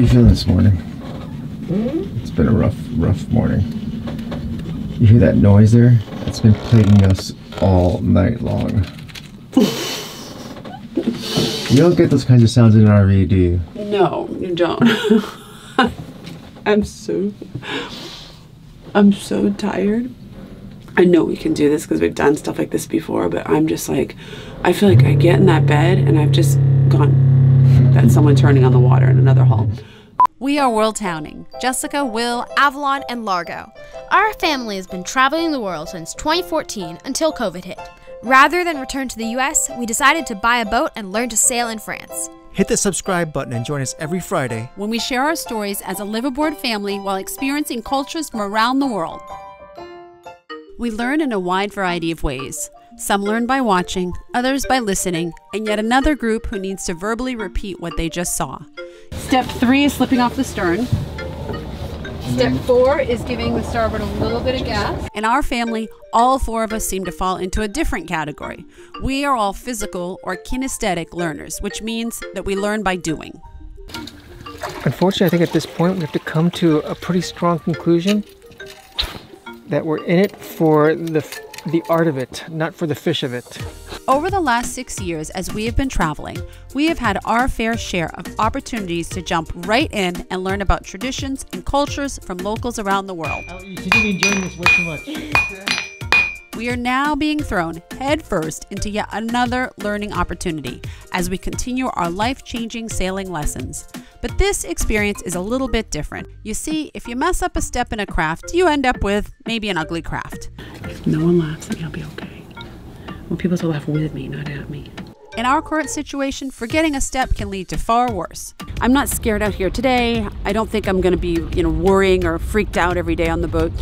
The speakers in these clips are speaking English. you feeling this morning? It's been a rough morning. You hear that noise there? It's been plaguing us all night long. You don't get those kinds of sounds in an RV, do you? No, you don't. I'm so tired. I know we can do this because we've done stuff like this before, but I'm just like, I feel like I get in that bed and I've just gone. That's someone turning on the water in another hall. We are World Towning, Jessica, Will, Avalon, and Largo. Our family has been traveling the world since 2014 until COVID hit. Rather than return to the US, we decided to buy a boat and learn to sail in France. Hit the subscribe button and join us every Friday when we share our stories as a liveaboard family while experiencing cultures from around the world. We learn in a wide variety of ways. Some learn by watching, others by listening, and yet another group who needs to verbally repeat what they just saw. Step 3 is slipping off the stern. Step 4 is giving the starboard a little bit of gas. In our family, all 4 of us seem to fall into a different category. We are all physical or kinesthetic learners, which means that we learn by doing. Unfortunately, I think at this point we have to come to a pretty strong conclusion that we're in it for the art of it, not for the fish of it. Over the last 6 years, as we have been traveling, we have had our fair share of opportunities to jump right in and learn about traditions and cultures from locals around the world. You seem to be enjoying this way too much. We are now being thrown headfirst into yet another learning opportunity as we continue our life-changing sailing lessons. But this experience is a little bit different. You see, if you mess up a step in a craft, you end up with maybe an ugly craft. If no one laughs, then I'll be okay. Well, people still laugh with me, not at me. In our current situation, forgetting a step can lead to far worse. I'm not scared out here today. I don't think I'm going to be, worrying or freaked out every day on the boat.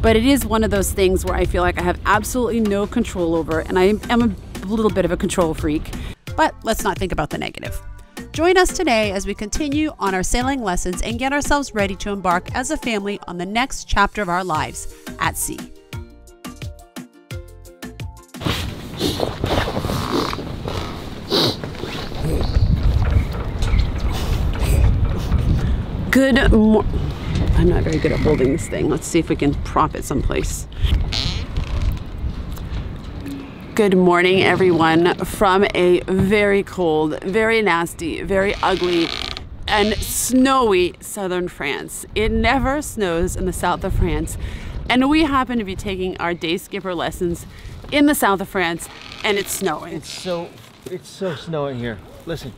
But it is one of those things where I feel like I have absolutely no control over, and I am a little bit of a control freak. But let's not think about the negative. Join us today as we continue on our sailing lessons and get ourselves ready to embark as a family on the next chapter of our lives at sea. Good morning. I'm not very good at holding this thing. Let's see if we can prop it someplace. Good morning, everyone, from a very cold, very nasty, very ugly, and snowy southern France. It never snows in the south of France, and we happen to be taking our day skipper lessons in the south of France, and it's snowing. It's so snowing here. Listen.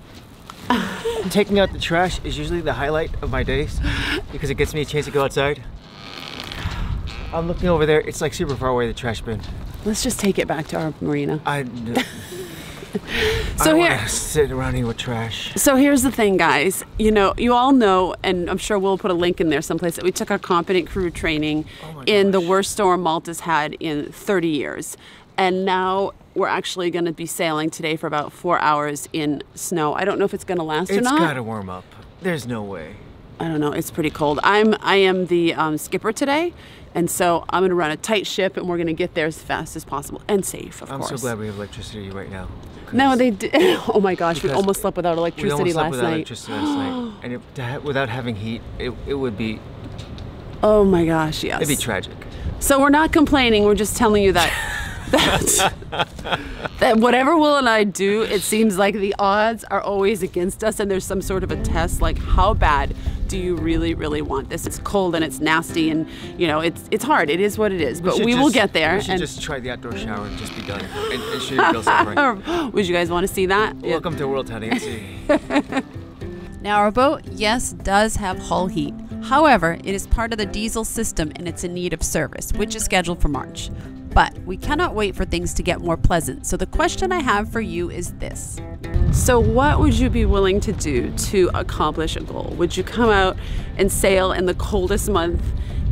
Taking out the trash is usually the highlight of my days because it gets me a chance to go outside. I'm looking over there, it's like super far away, the trash bin. Let's just take it back to our marina. I don't want to sit around here with trash. So here's the thing, guys. You all know, and I'm sure we'll put a link in there someplace, that we took our competent crew training in the worst storm Malta's had in 30 years. And now we're actually going to be sailing today for about 4 hours in snow. I don't know if it's going to last or not. It's got to warm up. There's no way. I don't know. It's pretty cold. I am the skipper today, and so I'm going to run a tight ship, and we're going to get there as fast as possible and safe, of course. I'm so glad we have electricity right now. No, they did. Oh my gosh, we almost slept without electricity last night. And without having heat, it would be. Oh my gosh, yes. It'd be tragic. So we're not complaining. We're just telling you that. that whatever Will and I do, it seems like the odds are always against us, and there's some sort of a test, like how bad do you really, really want this? It's cold and it's nasty, and it's hard. It is what it is, but we will get there. We should just try the outdoor shower and just be done and show you real suffering. Would you guys want to see that? Welcome to World Towning at Sea. Now our boat, yes, does have hull heat. However, it is part of the diesel system and it's in need of service, which is scheduled for March. But we cannot wait for things to get more pleasant. So the question I have for you is this. So what would you be willing to do to accomplish a goal? Would you come out and sail in the coldest month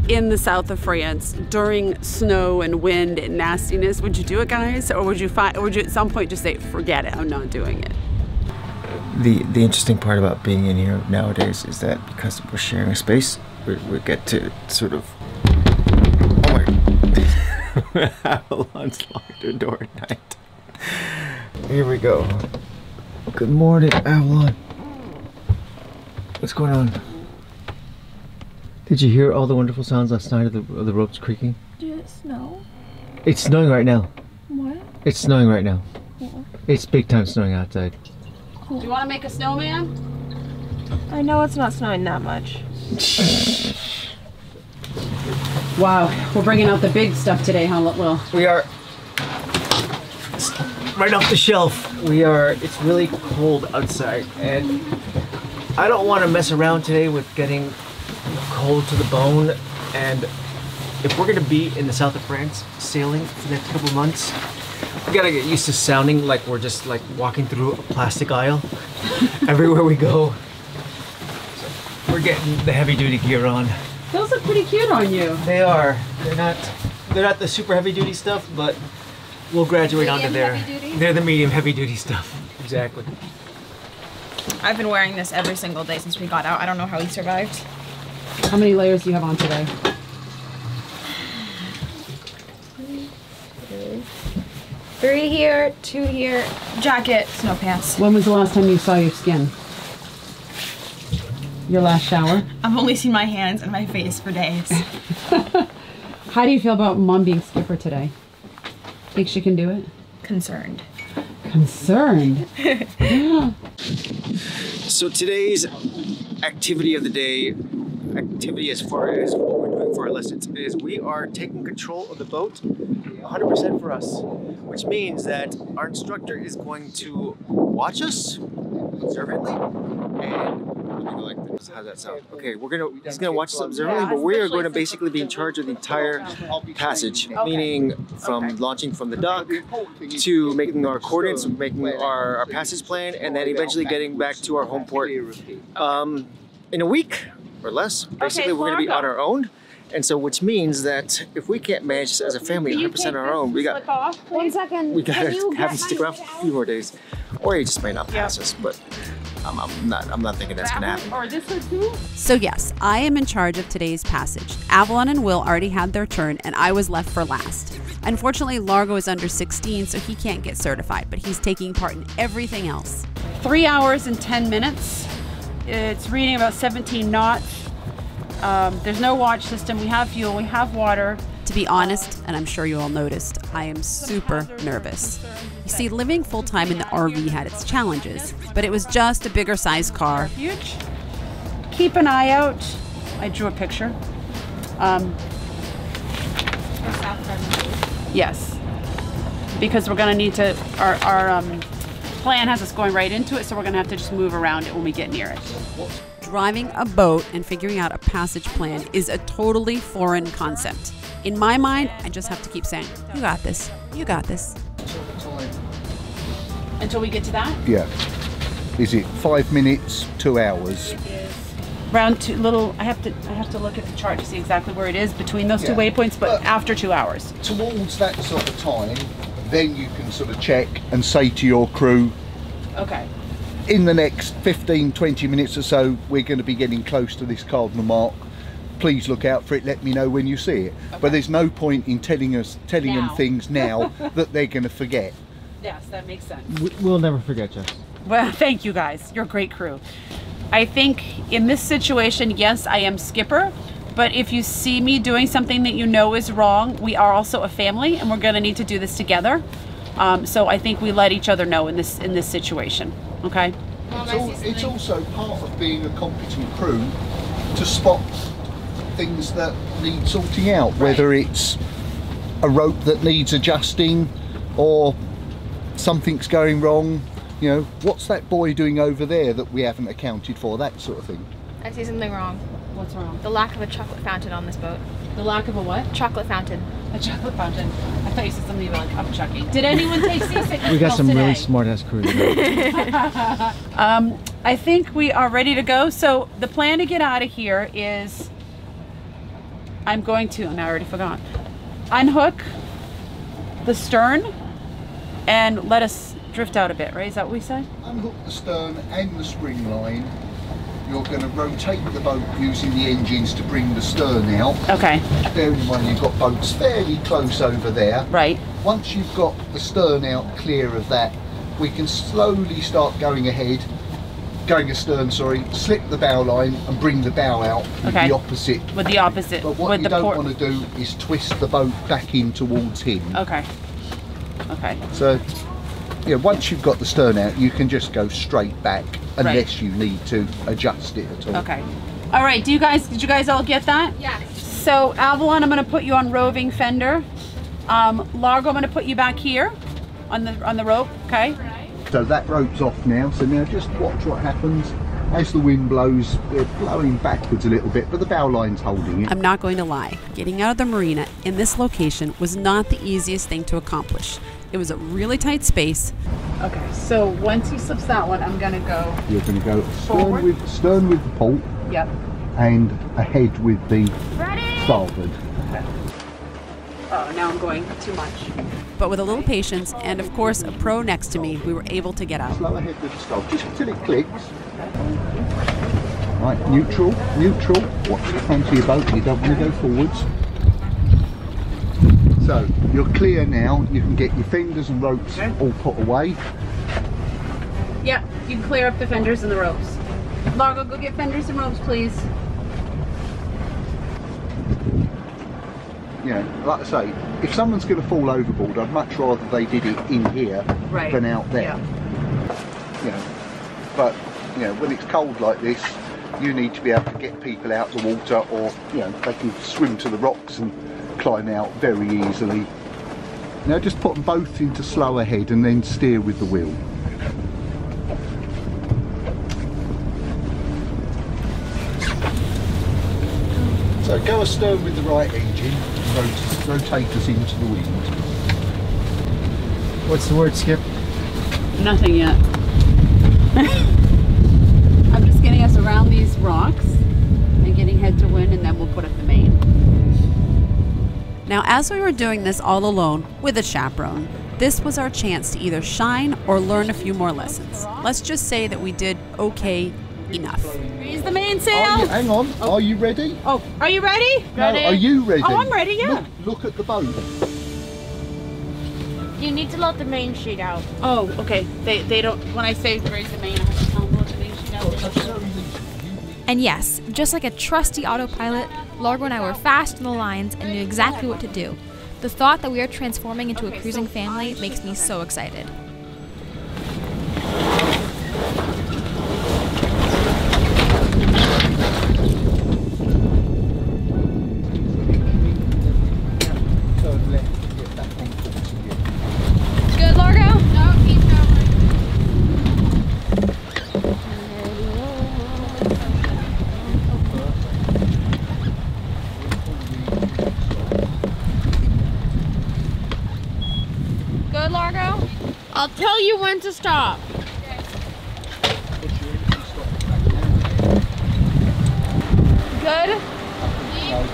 in the south of France during snow and wind and nastiness? Would you do it, guys? Or would you at some point just say, forget it, I'm not doing it? The interesting part about being in here nowadays is that because we're sharing a space, we get to sort of Avalon's locked her door at night. Here we go. Good morning, Avalon. What's going on? Did you hear all the wonderful sounds last night of the ropes creaking? Did it snow? It's snowing right now. What? It's snowing right now. Cool. It's big time snowing outside. Cool. Do you want to make a snowman? I know it's not snowing that much. Wow, we're bringing out the big stuff today, huh, Will? We are. Right off the shelf. We are. It's really cold outside, and I don't want to mess around today with getting cold to the bone. And if we're going to be in the south of France sailing for the next couple months, we got to get used to sounding like we're just like walking through a plastic aisle everywhere we go. So we're getting the heavy-duty gear on. Those look pretty cute on you. They are. They're not the super heavy-duty stuff, but we'll graduate onto there. They're the medium heavy-duty stuff. Exactly. I've been wearing this every single day since we got out. I don't know how he survived. How many layers do you have on today? Three here, two here, jacket, snow pants. When was the last time you saw your skin? Your last shower? I've only seen my hands and my face for days. How do you feel about Mom being skipper today? Think she can do it? Concerned. Concerned? Yeah. So today's activity of the day, activity as far as what we're doing for our lessons, is we are taking control of the boat 100% for us, which means that our instructor is going to watch us observantly and how's that sound? Okay, he's gonna watch us observantly, but we are going to basically be in charge of the entire passage, meaning from launching from the dock to making our coordinates, making our passage plan, and then eventually getting back to our home port in a week or less. Basically, we're gonna be on our own. And so, which means that if we can't manage this as a family 100% on our own, we gotta have to stick around for a few more days, or he just may not pass us. But I'm not thinking that's gonna happen. Or this or two? So yes, I am in charge of today's passage. Avalon and Will already had their turn, and I was left for last. Unfortunately, Largo is under 16, so he can't get certified, but he's taking part in everything else. 3 hours and 10 minutes. It's reading about 17 knots. There's no watch system. We have fuel, we have water. To be honest, and I'm sure you all noticed, I am super nervous. You see, living full-time in the RV had its challenges, but it was just a bigger size car. Huge. Keep an eye out. I drew a picture. Yes, because we're gonna need to, our plan has us going right into it, so we're gonna have to just move around it when we get near it. Driving a boat and figuring out a passage plan is a totally foreign concept. In my mind, I just have to keep saying, you got this, you got this. Until we get to that? Yeah. Is it 5 minutes, 2 hours? It is. Round two, little, I have to look at the chart to see exactly where it is between those two waypoints, but after 2 hours. Towards that sort of time, then you can sort of check and say to your crew, okay, in the next 15-20 minutes or so, we're going to be getting close to this cardinal mark. Please look out for it. Let me know when you see it. Okay. But there's no point in telling them things now that they're going to forget. Yes, that makes sense. We'll never forget, Jess. Well, thank you guys. You're a great crew. I think in this situation, yes, I am skipper. But if you see me doing something that you know is wrong, we are also a family, and we're going to need to do this together. So I think we let each other know in this situation. Okay. It's also part of being a competent crew to spot things that need sorting out, whether it's a rope that needs adjusting or something's going wrong. You know, what's that boy doing over there that we haven't accounted for? That sort of thing. I see something wrong. What's wrong? The lack of a chocolate fountain on this boat. The lack of a what? Chocolate fountain. A chocolate fountain. I thought you said something about like upchucking. Did anyone take seasickness? We got some really smart-ass crew. I think we are ready to go. So the plan to get out of here is, I already forgot, unhook the stern and let us drift out a bit, right? Is that what we said? Unhook the stern and the spring line. You're going to rotate the boat using the engines to bring the stern out. Okay. Bear in mind you've got boats fairly close over there. Right. Once you've got the stern out clear of that, we can slowly start going ahead going astern, sorry, slip the bow line and bring the bow out with the opposite. With the opposite. But what you don't want to do is twist the boat back in towards him. Okay. Okay. So, yeah, once you've got the stern out, you can just go straight back unless you need to adjust it at all. Okay. All right. Do you guys? Did you guys all get that? Yeah. So Avalon, I'm going to put you on roving fender. Largo, I'm going to put you back here on the rope. Okay. So that rope's off now, so now just watch what happens. As the wind blows, they're blowing backwards a little bit, but the bow line's holding it. I'm not going to lie, getting out of the marina in this location was not the easiest thing to accomplish. It was a really tight space. Okay, so once he slips that one, I'm gonna go. You're gonna go forward. Stern with the port. Yep. And ahead with the starboard. Okay. Oh, now I'm going too much. But with a little patience and, of course, a pro next to me, we were able to get out. Slow ahead with the stop, just until it clicks. Right, neutral, neutral. Watch the front of your boat, you don't want to go forwards. So, you're clear now, you can get your fenders and ropes all put away. Yeah, you can clear up the fenders and the ropes. Largo, go get fenders and ropes, please. Yeah, like I say, if someone's going to fall overboard, I'd much rather they did it in here than out there. Yeah. You know, but you know, when it's cold like this, you need to be able to get people out the water, or you know, they can swim to the rocks and climb out very easily. Now just put them both into slow ahead and then steer with the wheel. So go astern with the right engine and rotate us into the wind. What's the word, Skip? Nothing yet. I'm just getting us around these rocks and getting head to wind, and then we'll put up the main. Now, as we were doing this all alone with a chaperone, this was our chance to either shine or learn a few more lessons. Let's just say that we did okay enough. Raise the mainsail. Hang on. Oh. Are you ready? Oh, are you ready? Ready. No, are you ready? Oh, I'm ready, yeah. Look at the boat. You need to let the main sheet out. Oh, okay. They don't, when I say raise the main, I have to tell them let the main sheet out. And yes, just like a trusty autopilot, Largo and I were fast in the lines and knew exactly what to do. The thought that we are transforming into a cruising family makes me so excited. I'll tell you when to stop. Good. Deep.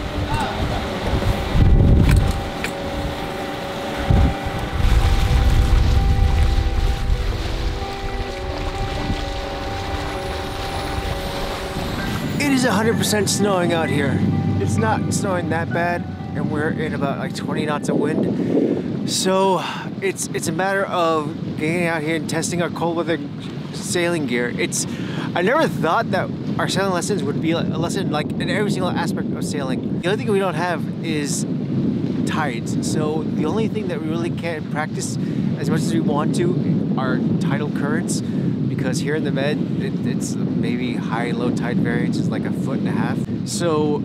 It is 100% snowing out here. It's not snowing that bad, and we're in about like 20 knots of wind. So it's a matter of getting out here and testing our cold weather sailing gear. I never thought that our sailing lessons would be a lesson like in every single aspect of sailing. The only thing we don't have is tides. So the only thing that we really can't practice as much as we want to are tidal currents, because here in the Med, it's maybe high and low tide variance is like 1.5 feet. So,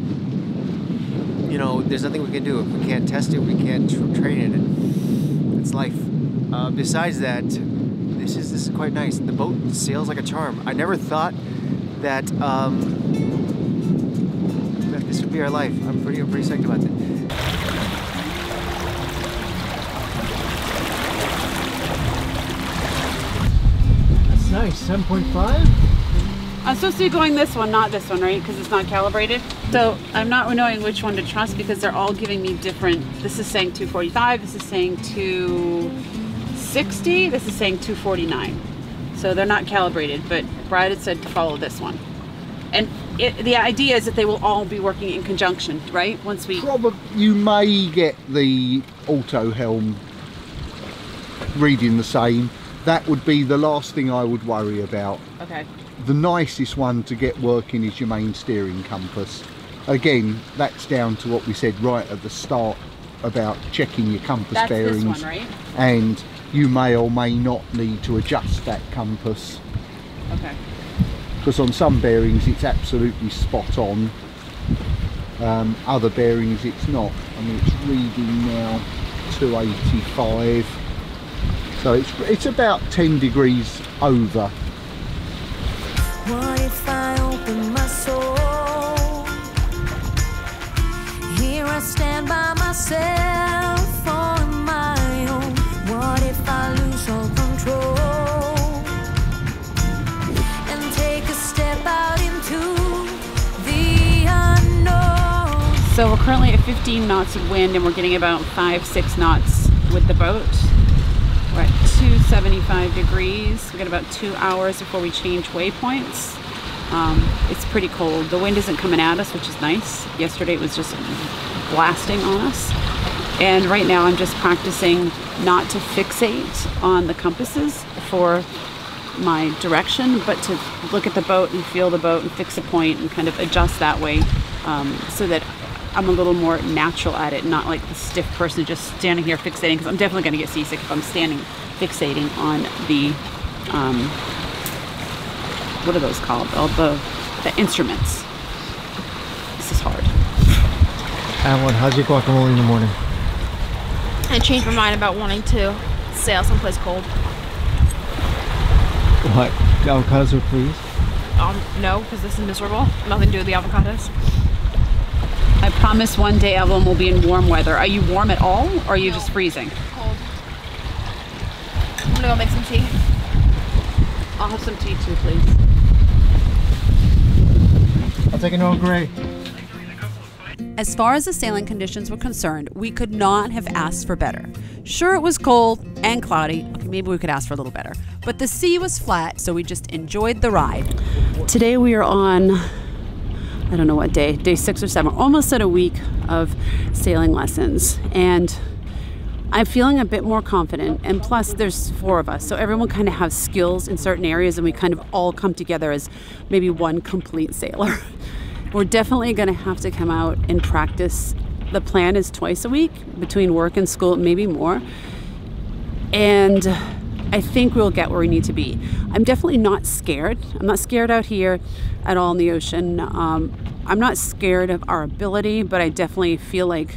you know, there's nothing we can do. If we can't test it, we can't train in it. It's life. Besides that, this is quite nice. The boat sails like a charm. I never thought that that this would be our life. I'm pretty psyched about it. That's nice. 7.5. I'm supposed to be going this one, not this one, right? Because it's not calibrated. So I'm not knowing which one to trust because they're all giving me different. This is saying 245, this is saying 260, this is saying 249. So they're not calibrated, but Brad had said to follow this one. And the idea is that they will all be working in conjunction, right? Once we... Probably you may get the auto helm reading the same. That would be the last thing I would worry about. Okay. The nicest one to get working is your main steering compass. Again, that's down to what we said right at the start about checking your compass bearings. That's this one, right? And you may or may not need to adjust that compass. Okay. Because on some bearings it's absolutely spot on. Other bearings it's not. I mean, it's reading now 285, so it's about 10 degrees over. What if I open my soul? Here I stand by myself on my own. What if I lose all control and take a step out into the unknown? So we're currently at 15 knots of wind and we're getting about 5-6 knots with the boat. We're at 275 degrees. We've got about 2 hours before we change waypoints. It's pretty cold. The wind isn't coming at us, which is nice. Yesterday it was just blasting on us. And right now I'm just practicing not to fixate on the compasses for my direction, but to look at the boat and feel the boat and fix a point and kind of adjust that way, so that I'm a little more natural at it, not like the stiff person just standing here fixating, because I'm definitely going to get seasick if I'm standing fixating on the, what are those called? Oh, the instruments. This is hard. Adeline, how's your guacamole in the morning? I changed my mind about wanting to sail someplace cold. What? Avocados, please? No, because this is miserable. Nothing to do with the avocados. I promise one day Evelyn will be in warm weather. Are you warm at all, or are you just freezing? Cold. I'm gonna go make some tea. I'll have some tea too, please. I'll take an Earl Grey. As far as the sailing conditions were concerned, we could not have asked for better. Sure, it was cold and cloudy. Okay, maybe we could ask for a little better. But the sea was flat, so we just enjoyed the ride. Today we are on, I don't know what day, day 6 or 7, almost at a week of sailing lessons. And I'm feeling a bit more confident. And plus there's 4 of us, so everyone kind of has skills in certain areas and we kind of all come together as maybe one complete sailor. We're definitely gonna have to come out and practice. The plan is twice a week between work and school, maybe more. And I think we'll get where we need to be. I'm definitely not scared. I'm not scared out here at all in the ocean. I'm not scared of our ability, but I definitely feel like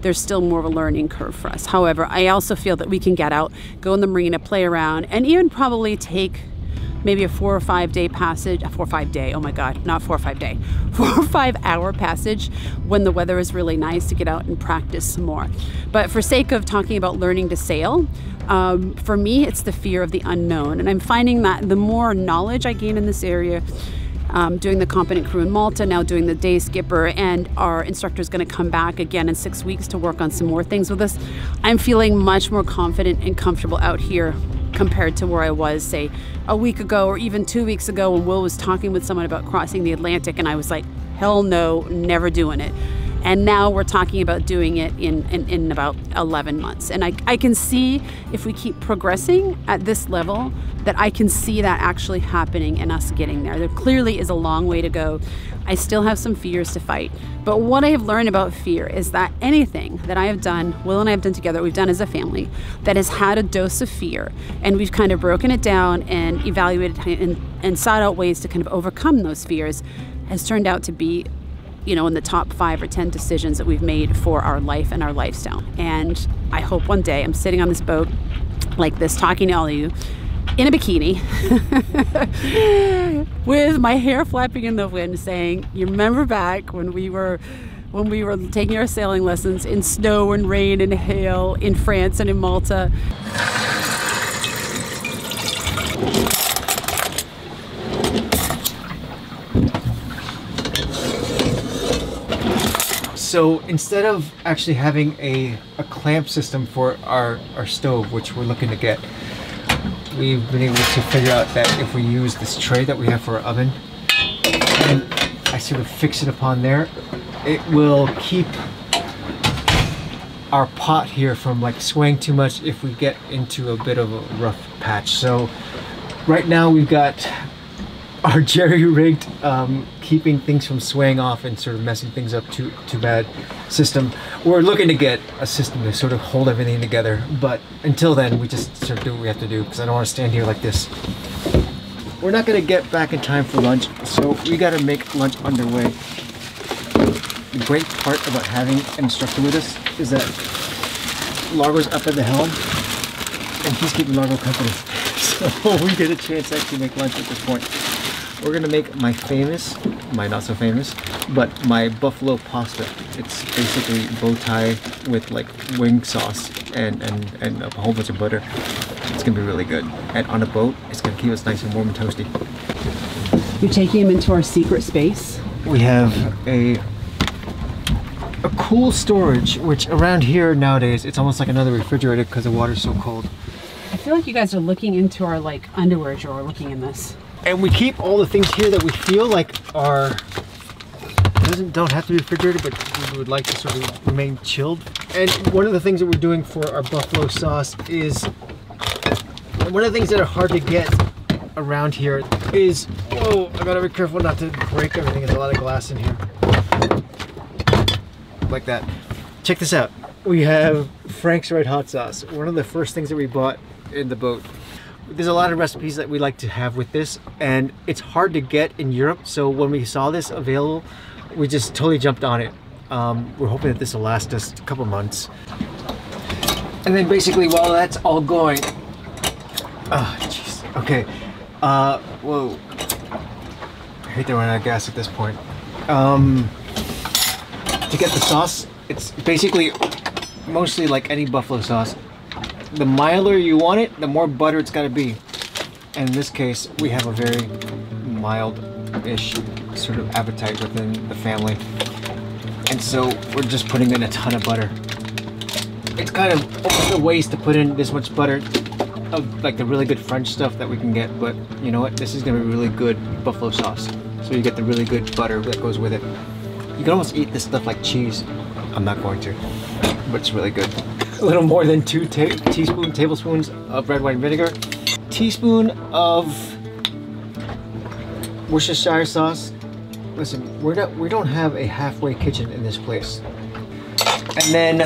there's still more of a learning curve for us. However, I also feel that we can get out, go in the marina, play around, and even probably take maybe a 4 or 5 day passage, a 4 or 5 hour passage when the weather is really nice to get out and practice some more. But for sake of talking about learning to sail, for me, it's the fear of the unknown. And I'm finding that the more knowledge I gain in this area, doing the competent crew in Malta, now doing the day skipper, and our instructor is going to come back again in 6 weeks to work on some more things with us, I'm feeling much more confident and comfortable out here compared to where I was, say, a week ago or even 2 weeks ago when Will was talking with someone about crossing the Atlantic and I was like, hell no, never doing it. And now we're talking about doing it in about 11 months. And I can see, if we keep progressing at this level, that I can see that actually happening and us getting there. There clearly is a long way to go. I still have some fears to fight. But what I have learned about fear is that anything that I have done, Will and I have done together, we've done as a family, that has had a dose of fear, and we've kind of broken it down and evaluated and sought out ways to kind of overcome those fears, has turned out to be, you know, in the top 5 or 10 decisions that we've made for our life and our lifestyle. And I hope one day I'm sitting on this boat like this, talking to all of you in a bikini with my hair flapping in the wind, saying, you remember back when we were taking our sailing lessons in snow and rain and hail in France and in Malta. So instead of actually having a clamp system for our stove, which we're looking to get, we've been able to figure out that if we use this tray that we have for our oven, and I sort of fix it upon there, it will keep our pot here from like swaying too much if we get into a bit of a rough patch. So right now we've got are jerry-rigged, keeping things from swaying off and sort of messing things up too bad system. We're looking to get a system to sort of hold everything together, but until then we just sort of do what we have to do, because I don't want to stand here like this. We're not going to get back in time for lunch, so we got to make lunch underway. The great part about having an instructor with us is that Largo's up at the helm and he's keeping Largo company, so we get a chance to actually make lunch at this point. We're gonna make my famous, my not so famous, but my buffalo pasta. It's basically bow tie with like wing sauce and a whole bunch of butter. It's gonna be really good. And on a boat, it's gonna keep us nice and warm and toasty. You're taking him into our secret space? We have a cool storage, which around here nowadays, it's almost like another refrigerator because the water's so cold. I feel like you guys are looking into our like underwear drawer, looking in this. And we keep all the things here that we feel like are, don't have to be refrigerated, but we would like to sort of remain chilled. And one of the things that we're doing for our buffalo sauce is, one of the things that are hard to get around here is, whoa, I gotta be careful not to break everything. There's a lot of glass in here. Like that. Check this out. We have Frank's Red Hot sauce. One of the first things that we bought in the boat. There's a lot of recipes that we like to have with this, and it's hard to get in Europe, so when we saw this available, we just totally jumped on it. We're hoping that this will last us a couple months. And then basically while that's all going, oh jeez, okay, whoa, I hate to run out of gas at this point. To get the sauce, it's basically mostly like any buffalo sauce. The milder you want it, the more butter it's got to be. And in this case, we have a very mild-ish sort of appetite within the family. And so we're just putting in a ton of butter. It's kind of almost a waste to put in this much butter of like the really good French stuff that we can get, but you know what? This is going to be really good buffalo sauce. So you get the really good butter that goes with it. You can almost eat this stuff like cheese. I'm not going to, but it's really good. A little more than two tablespoons of red wine vinegar, teaspoon of Worcestershire sauce. Listen, we don't have a halfway kitchen in this place. And then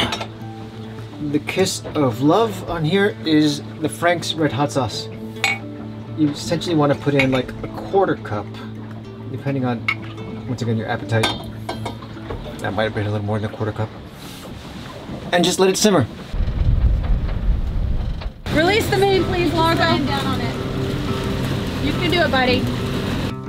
the kiss of love on here is the Frank's Red Hot sauce. You essentially want to put in like a quarter cup, depending on, once again, your appetite. That might have been a little more than a quarter cup. And just let it simmer. Release the main, please, Largo. I'm down on it. You can do it, buddy.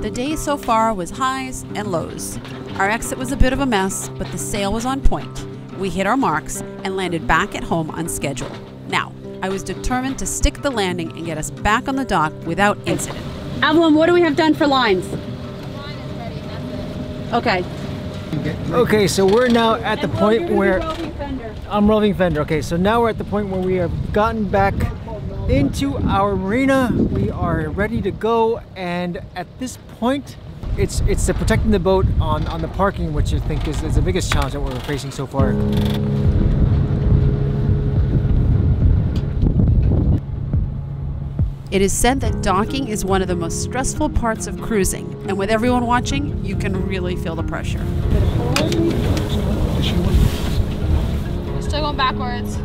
The day so far was highs and lows. Our exit was a bit of a mess, but the sail was on point. We hit our marks and landed back at home on schedule. Now, I was determined to stick the landing and get us back on the dock without incident. Evelyn, what do we have done for lines? The line is ready, that's it. Okay. Okay, so we're now at the point where I'm roving fender. Okay, so now we're at the point where we have gotten back into our marina. We are ready to go, and at this point, it's the protecting the boat on the parking, which I think is the biggest challenge that we're facing so far. It is said that docking is one of the most stressful parts of cruising, and with everyone watching, you can really feel the pressure. Still going backwards.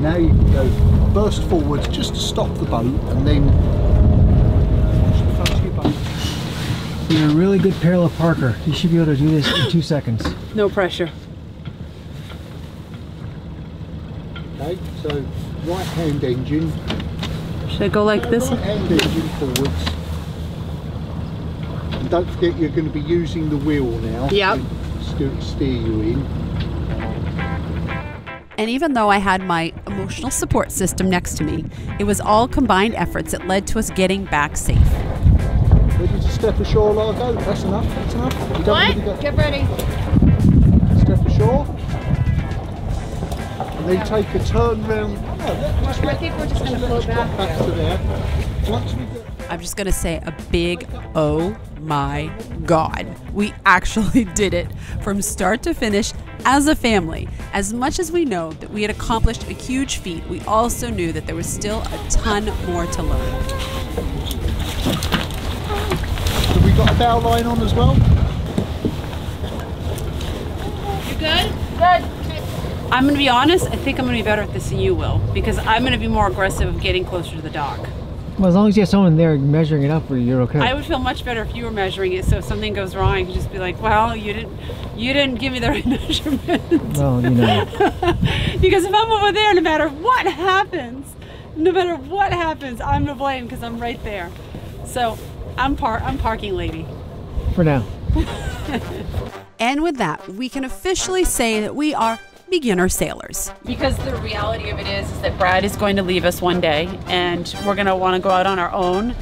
Now you can go burst forwards just to stop the boat, and then you're a really good parallel parker. You should be able to do this in 2 seconds. No pressure. Okay, so right hand engine. Should I go like this? Right hand engine forwards. And don't forget you're going to be using the wheel now. Yep. To steer you in. And even though I had my emotional support system next to me, it was all combined efforts that led to us getting back safe. Ready to step ashore, Largo? That's enough, that's enough. You don't need to get ready. Step ashore. And then take a turn round. Oh, I think we're just going to float back to there. Once we get... I'm just going to say a big oh my God. We actually did it from start to finish. As a family, as much as we know that we had accomplished a huge feat, we also knew that there was still a ton more to learn. Have we got a bell line on as well? You good? Good. I'm going to be honest, I think I'm going to be better at this than you will, because I'm going to be more aggressive of getting closer to the dock. Well, as long as you have someone there measuring it up, you're okay. I would feel much better if you were measuring it, so if something goes wrong, you could just be like, well, you didn't give me the right measurement. Well, you know. Because if I'm over there, no matter what happens, I'm to blame because I'm right there. So I'm parking lady. For now. And with that, we can officially say that we are beginner sailors. Because the reality of it is that Brad is going to leave us one day, and we're going to want to go out on our own,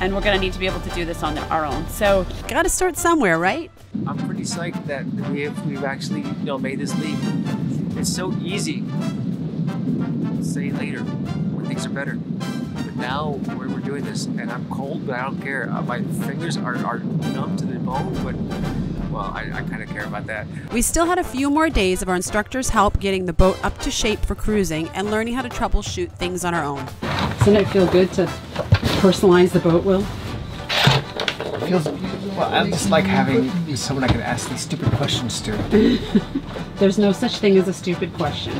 and we're going to need to be able to do this on our own. So got to start somewhere, right? I'm pretty psyched that we've actually, you know, made this leap. It's so easy. Say later when things are better. But now we're doing this, and I'm cold, but I don't care. My fingers are numb to the bone, but well, I kind of care about that. We still had a few more days of our instructor's help getting the boat up to shape for cruising and learning how to troubleshoot things on our own. Doesn't it feel good to personalize the boat, Will? It feels, well, I just like having someone I can ask these stupid questions to. There's no such thing as a stupid question,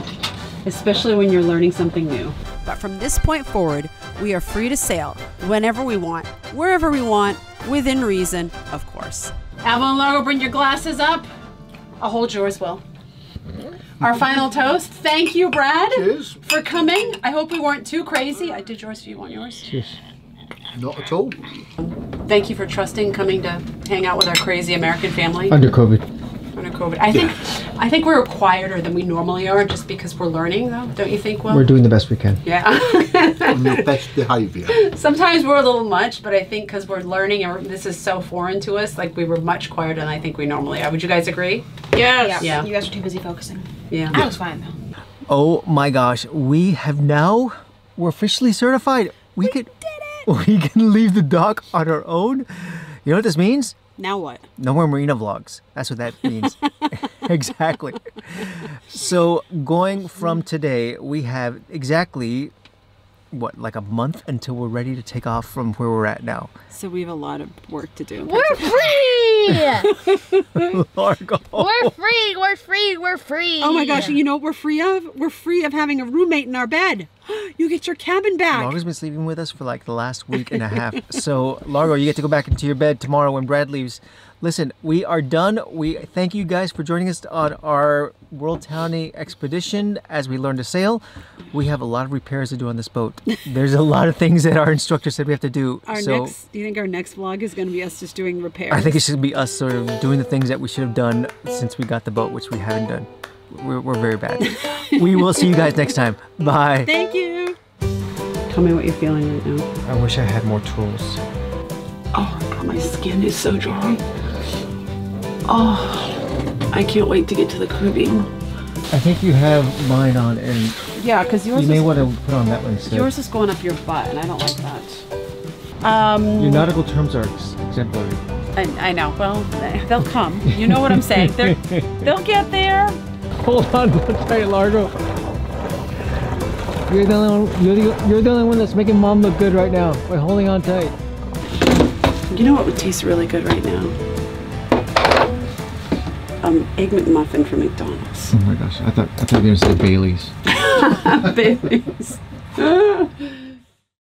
especially when you're learning something new. But from this point forward, we are free to sail whenever we want, wherever we want, within reason, of course. Avalon Largo, bring your glasses up. I'll hold yours, Will. Our final toast. Thank you, Brad, cheers, for coming. I hope we weren't too crazy. I did yours if you want yours. Cheers. Not at all. Thank you for trusting coming to hang out with our crazy American family. Under COVID. Under COVID. I think we're quieter than we normally are just because we're learning, though. Don't you think, Will? We're doing the best we can. Yeah. On your best behavior. Sometimes we're a little much, but I think because we're learning and this is so foreign to us, like we were much quieter than I think we normally are. Would you guys agree? Yes. Yeah. You guys are too busy focusing. Yeah. I was fine though. Oh my gosh, we're officially certified. We can leave the dock on our own. You know what this means? Now what? No more marina vlogs. That's what that means. Exactly. So going from today, we have exactly what, like a month until we're ready to take off from where we're at now. So we have a lot of work to do. We're free! Largo. We're free, we're free, we're free. Oh my gosh, you know what we're free of? We're free of having a roommate in our bed. You get your cabin back. Largo's been sleeping with us for like the last week and a half. So Largo, you get to go back into your bed tomorrow when Brad leaves. Listen, we are done. We thank you guys for joining us on our World Towning expedition as we learn to sail. We have a lot of repairs to do on this boat. There's a lot of things that our instructor said we have to do. Do you think our next vlog is going to be us just doing repairs? I think it should be us sort of doing the things that we should have done since we got the boat, which we haven't done. We're very bad. We will see you guys next time. Bye. Thank you. Tell me what you're feeling right now. I wish I had more tools. Oh my God, my skin is so dry. Oh, I can't wait to get to the Caribbean. I think you have mine on, and yeah, because yours. You may want to put on that one. So. Yours is going up your butt, and I don't like that. Your nautical terms are exemplary. I know. Well, they'll come. You know what I'm saying? They'll get there. Hold on, one second, Largo. You're the only one that's making Mom look good right now by holding on tight. You know what would taste really good right now? Egg McMuffin from McDonald's. Oh my gosh, I thought you were going to say Bailey's. Bailey's.